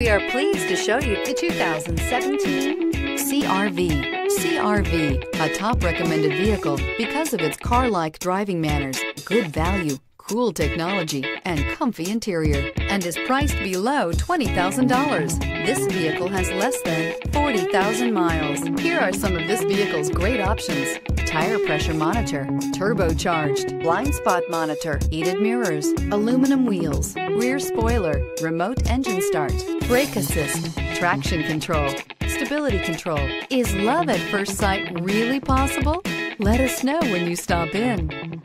We are pleased to show you the 2017 CR-V. CR-V, a top recommended vehicle because of its car-like driving manners, good value, cool technology, and comfy interior, and is priced below $20,000. This vehicle has less than 40,000 miles. Here are some of this vehicle's great options: tire pressure monitor, turbocharged, blind spot monitor, heated mirrors, aluminum wheels, rear spoiler, remote engine start, brake assist, traction control, stability control. Is love at first sight really possible? Let us know when you stop in.